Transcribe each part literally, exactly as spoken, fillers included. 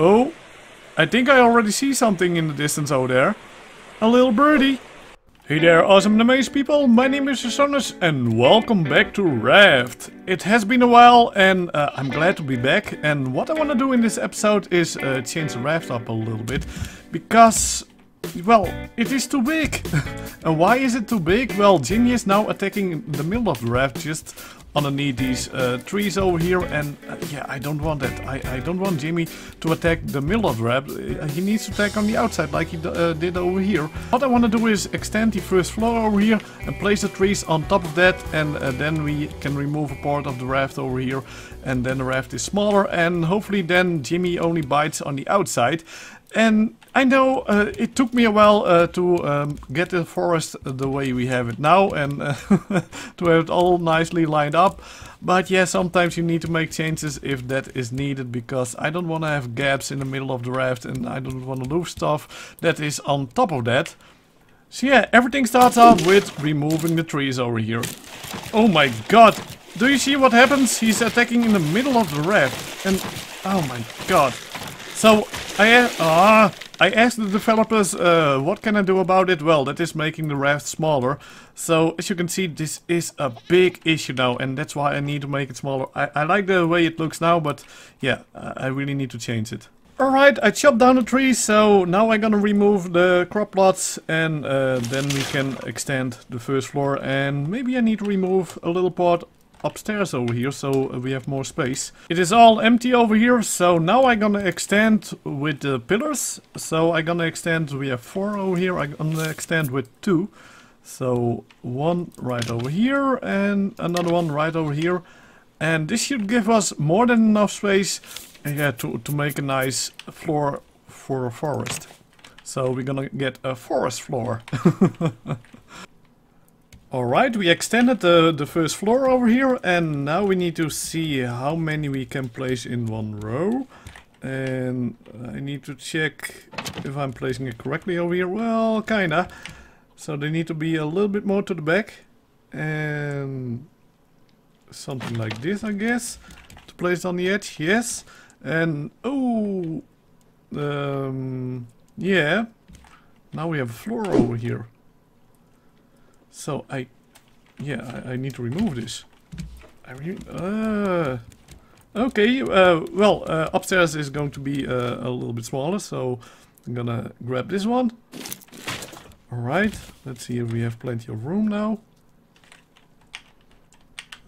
Oh, I think I already see something in the distance over there. A little birdie. Hey there, awesome and amazing people. My name is Fresonis and welcome back to Raft. It has been a while and uh, I'm glad to be back. And what I want to do in this episode is uh, change the raft up a little bit. Because, well, it is too big. And why is it too big? Well, Jimmy is now attacking the middle of the raft just underneath these uh, trees over here, and uh, yeah, I don't want that. I, I don't want Jimmy to attack the middle of the raft. He needs to attack on the outside like he uh, did over here. What I want to do is extend the first floor over here and place the trees on top of that, and uh, then we can remove a part of the raft over here, and then the raft is smaller, and hopefully then Jimmy only bites on the outside. And I know uh, it took me a while uh, to um, get the forest the way we have it now and uh, to have it all nicely lined up. But yeah, sometimes you need to make changes if that is needed, because I don't want to have gaps in the middle of the raft and I don't want to lose stuff that is on top of that. So yeah, everything starts out with removing the trees over here. Oh my god! Do you see what happens? He's attacking in the middle of the raft and oh my god. So, I, uh, I asked the developers uh, what can I do about it. Well, that is making the raft smaller. So, as you can see, this is a big issue now. And that's why I need to make it smaller. I, I like the way it looks now, but yeah, I really need to change it. Alright, I chopped down the trees, so now I'm gonna remove the crop plots. And uh, then we can extend the first floor. And maybe I need to remove a little part upstairs over here, so we have more space. It is all empty over here, so now I'm gonna extend with the pillars. So I'm gonna extend, we have four over here, I'm gonna extend with two. So one right over here and another one right over here. And this should give us more than enough space yeah, to, to make a nice floor for a forest. So we're gonna get a forest floor. Alright, we extended the, the first floor over here, and now we need to see how many we can place in one row. And I need to check if I'm placing it correctly over here. Well, kinda. So they need to be a little bit more to the back. And something like this, I guess. To place on the edge, yes. And, oh, um, yeah. Now we have a floor over here. So I, yeah, I, I need to remove this. I re uh, okay, uh, well, uh, upstairs is going to be uh, a little bit smaller, so I'm gonna grab this one. Alright, let's see if we have plenty of room now.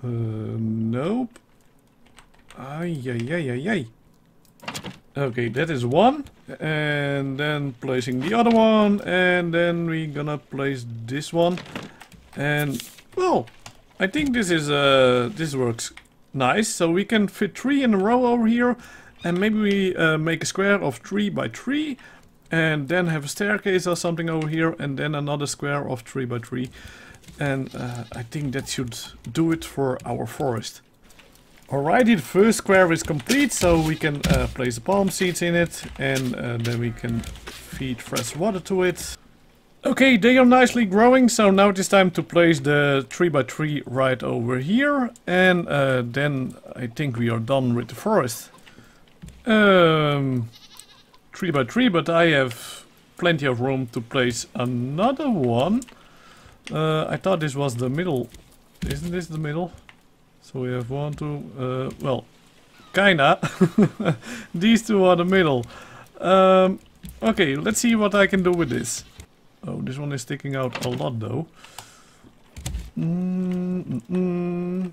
Uh, nope. Ay, ay, ay, ay, ay. Okay, that is one, and then placing the other one, and then we're gonna place this one. And well, I think this is uh this works nice. So we can fit three in a row over here, and maybe we uh, make a square of three by three, and then have a staircase or something over here, and then another square of three by three. And uh, I think that should do it for our forest. Alrighty, the first square is complete, so we can uh, place the palm seeds in it, and uh, then we can feed fresh water to it. Okay, they are nicely growing, so now it is time to place the three by three right over here, and uh, then I think we are done with the forest. Um, three by three, but I have plenty of room to place another one. Uh, I thought this was the middle. Isn't this the middle? So we have one, two, uh, well, kinda. These two are the middle. Um, okay, let's see what I can do with this. Oh, this one is sticking out a lot though. Mm-mm.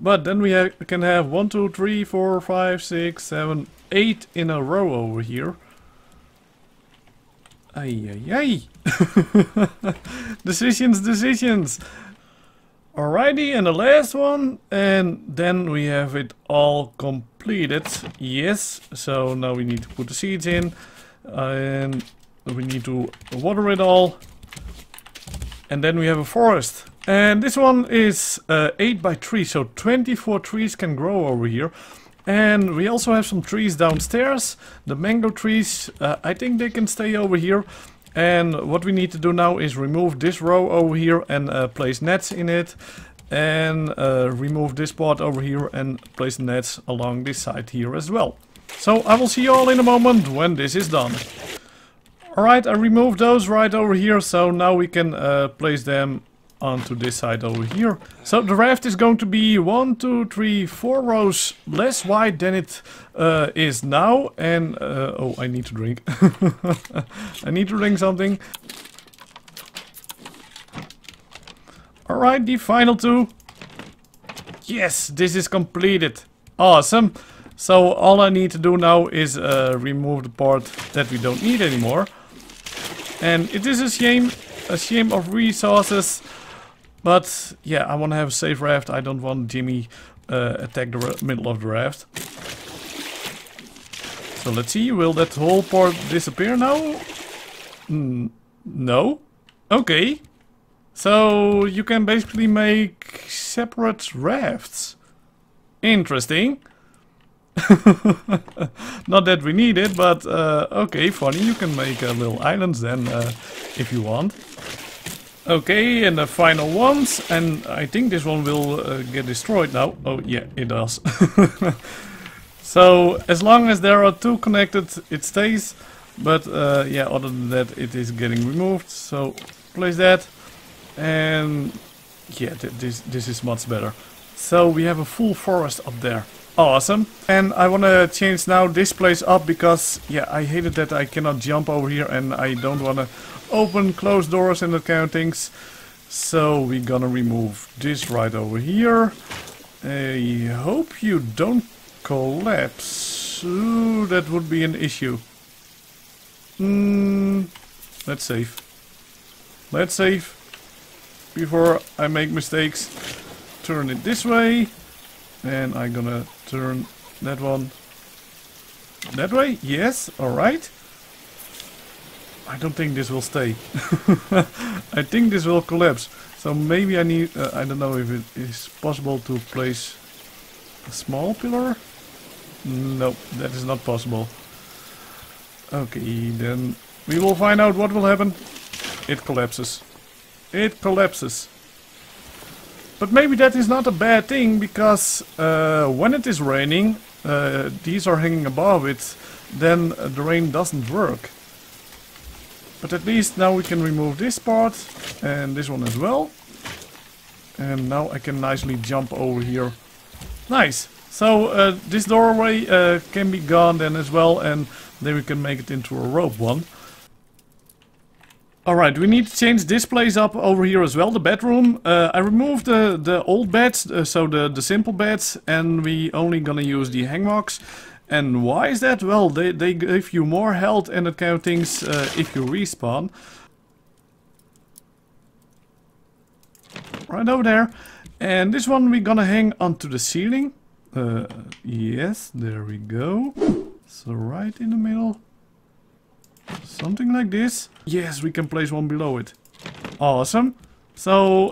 But then we ha can have one, two, three, four, five, six, seven, eight in a row over here. Ay, ay, ay. Decisions, decisions. Alrighty, and the last one, and then we have it all completed. Yes, so now we need to put the seeds in, and we need to water it all. And then we have a forest. And this one is uh, eight by three, so twenty-four trees can grow over here. And we also have some trees downstairs, the mango trees. uh, I think they can stay over here. And what we need to do now is remove this row over here and uh, place nets in it. And uh, remove this part over here and place nets along this side here as well. So I will see you all in a moment when this is done. Alright, I removed those right over here, so now we can uh, place them onto this side over here. So the raft is going to be one, two, three, four rows less wide than it uh, is now. And, uh, oh, I need to drink. I need to drink something. Alright, the final two. Yes, this is completed. Awesome. So all I need to do now is uh, remove the part that we don't need anymore. And it is a shame, a shame of resources. But yeah, I want to have a safe raft. I don't want Jimmy uh, attack the middle of the raft. So let's see, will that whole part disappear now? Mm, no. Okay. So you can basically make separate rafts. Interesting. Not that we need it, but uh, okay, funny. You can make uh, little islands then uh, if you want. Okay, and the final ones, and I think this one will uh, get destroyed now. Oh yeah, it does. So as long as there are two connected, it stays, but uh, yeah, other than that, it is getting removed. So place that, and yeah, th this this is much better. So we have a full forest up there. Awesome. And I want to change now this place up because, yeah, I hated that I cannot jump over here and I don't want to open, close doors and that kind of things. So we're gonna remove this right over here. I hope you don't collapse. Ooh, that would be an issue. Mm, let's save. Let's save before I make mistakes. Turn it this way. And I'm gonna turn that one that way. Yes, alright. I don't think this will stay. I think this will collapse. So maybe I need... Uh, I don't know if it is possible to place a small pillar. No, that is not possible. Okay, then we will find out what will happen. It collapses. It collapses. But maybe that is not a bad thing, because uh, when it is raining, uh, these are hanging above it, then uh, the rain doesn't work. But at least now we can remove this part, and this one as well. And now I can nicely jump over here. Nice! So uh, this doorway uh, can be gone then as well, and then we can make it into a rope one. Alright, we need to change this place up over here as well, the bedroom. Uh, I removed the, the old beds, uh, so the, the simple beds, and we only gonna use the hangmocks. And why is that? Well, they, they give you more health and that kind of things uh, if you respawn. Right over there. And this one we're gonna hang onto the ceiling. Uh, yes, there we go. So right in the middle. Something like this. Yes, we can place one below it. Awesome. So,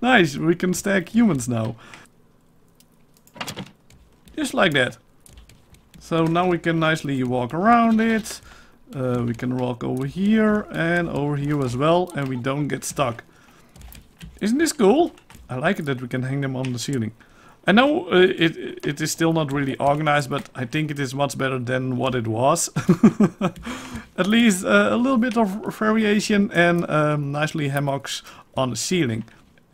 nice, we can stack humans now. Just like that. So now we can nicely walk around it. Uh, we can walk over here and over here as well, and we don't get stuck. Isn't this cool? I like it that we can hang them on the ceiling. I know uh, it, it is still not really organized, but I think it is much better than what it was. At least uh, a little bit of variation and um, nicely hammocks on the ceiling.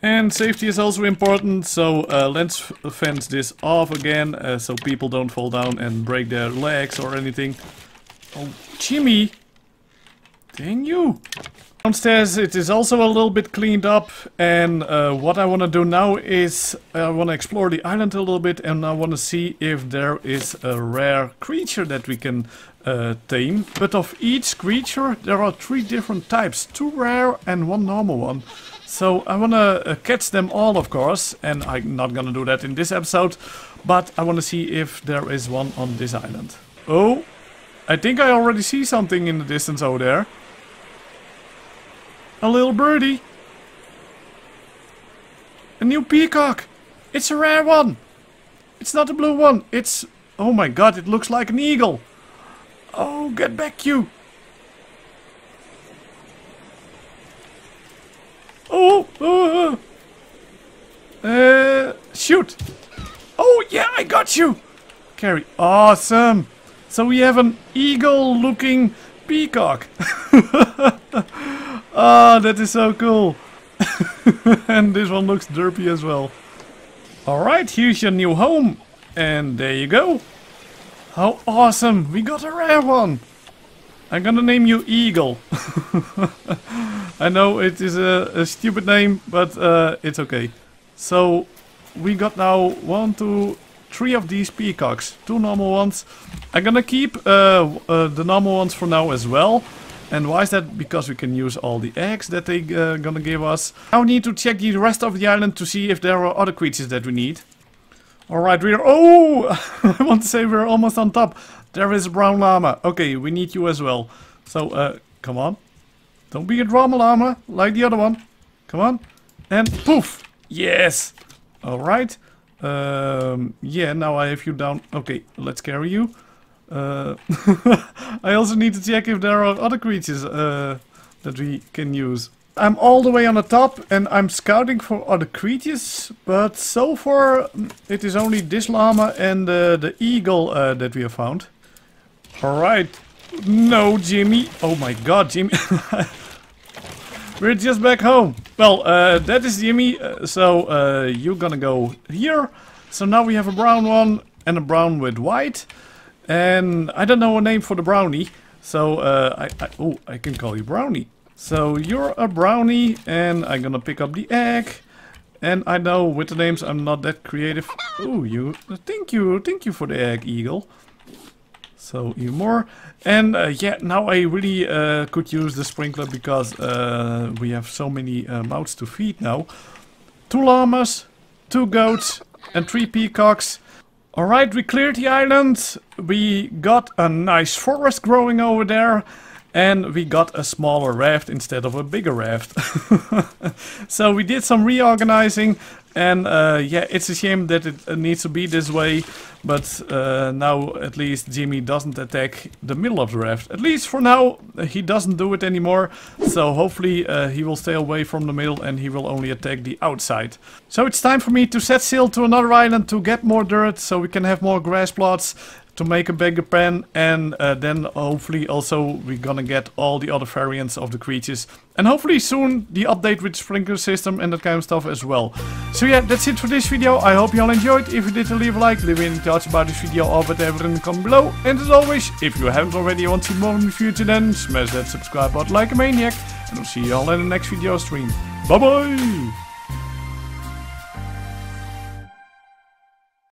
And safety is also important, so uh, let's fence this off again, uh, so people don't fall down and break their legs or anything. Oh, Jimmy! Dang you! Downstairs it is also a little bit cleaned up, and uh, what I want to do now is I want to explore the island a little bit, and I want to see if there is a rare creature that we can uh, tame. But of each creature there are three different types, two rare and one normal one. So I want to uh, catch them all, of course, and I'm not going to do that in this episode, but I want to see if there is one on this island. Oh, I think I already see something in the distance over there. A little birdie. A new peacock. It's a rare one. It's not a blue one. It's... Oh my god, it looks like an eagle. Oh, get back you. Oh. Uh, uh, shoot. Oh yeah, I got you. carry. Awesome! So we have an eagle-looking peacock. Ah, oh, that is so cool. And this one looks derpy as well. Alright, here's your new home. And there you go. How awesome! We got a rare one! I'm gonna name you Eagle. I know it is a, a stupid name, but uh, it's okay. So, we got now one, two, three of these peacocks. Two normal ones. I'm gonna keep uh, uh, the normal ones for now as well. And why is that? Because we can use all the eggs that they're uh, gonna give us. Now we need to check the rest of the island to see if there are other creatures that we need. Alright, we are... Oh! I want to say we're almost on top. There is a brown llama. Okay, we need you as well. So, uh, come on. Don't be a drama llama, like the other one. Come on. And poof! Yes! Alright. Um, yeah, now I have you down. Okay, let's carry you. Uh, I also need to check if there are other creatures uh, that we can use. I'm all the way on the top and I'm scouting for other creatures, but so far it is only this llama and uh, the eagle uh, that we have found. Alright. No, Jimmy. Oh my god, Jimmy. We're just back home. Well, uh, that is Jimmy, uh, so uh, you're gonna go here. So now we have a brown one and a brown with white. And I don't know a name for the brownie, so uh, I, I, oh, I can call you Brownie. So you're a brownie and I'm gonna pick up the egg. And I know with the names I'm not that creative. Ooh, you, thank you, thank you for the egg, Eagle. So even more. And uh, yeah, now I really uh, could use the sprinkler because uh, we have so many uh, mouths to feed now. Two llamas, two goats and three peacocks. Alright, we cleared the island. We got a nice forest growing over there. And we got a smaller raft instead of a bigger raft. So we did some reorganizing and uh, yeah, it's a shame that it needs to be this way. But uh, now at least Jimmy doesn't attack the middle of the raft. At least for now, he doesn't do it anymore. So hopefully uh, he will stay away from the middle and he will only attack the outside. So it's time for me to set sail to another island to get more dirt so we can have more grass plots. To make a bigger pen, and uh, then hopefully also we're gonna get all the other variants of the creatures, and hopefully soon the update with sprinkler system and that kind of stuff as well. So yeah, that's it for this video. I hope you all enjoyed. If you did, leave a like, leave any thoughts about this video or whatever in the comment below, and as always, if you haven't already want to see more in the future, then smash that subscribe button like a maniac, and I'll see you all in the next video stream. Bye bye.